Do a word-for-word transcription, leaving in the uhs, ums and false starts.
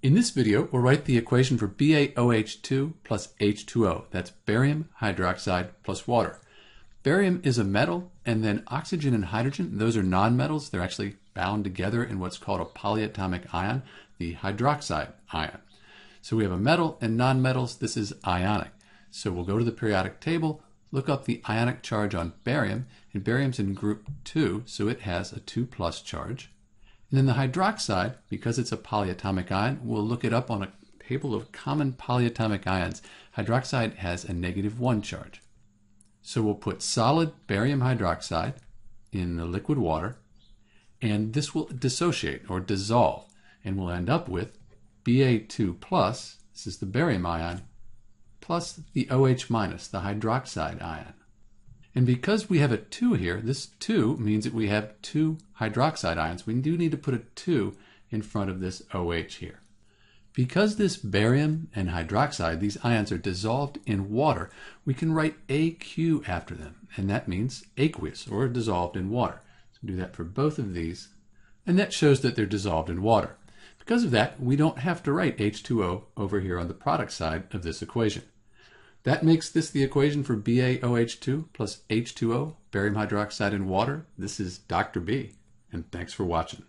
In this video, we'll write the equation for B A O H two plus H two O. That's barium hydroxide plus water. Barium is a metal, and then oxygen and hydrogen, those are nonmetals. They're actually bound together in what's called a polyatomic ion, the hydroxide ion. So we have a metal and nonmetals. This is ionic. So we'll go to the periodic table, look up the ionic charge on barium, and barium's in group two, so it has a two plus charge. And then the hydroxide, because it's a polyatomic ion, we'll look it up on a table of common polyatomic ions. Hydroxide has a negative one charge. So we'll put solid barium hydroxide in the liquid water, and this will dissociate or dissolve, and we'll end up with B A two plus, this is the barium ion, plus the OH minus, the hydroxide ion. And because we have a two here, this two means that we have two hydroxide ions. We do need to put a two in front of this OH here. Because this barium and hydroxide, these ions are dissolved in water, we can write A Q after them, and that means aqueous, or dissolved in water. So do that for both of these, and that shows that they're dissolved in water. Because of that, we don't have to write H two O over here on the product side of this equation. That makes this the equation for B A O H two plus H two O, barium hydroxide in water. This is Doctor B, and thanks for watching.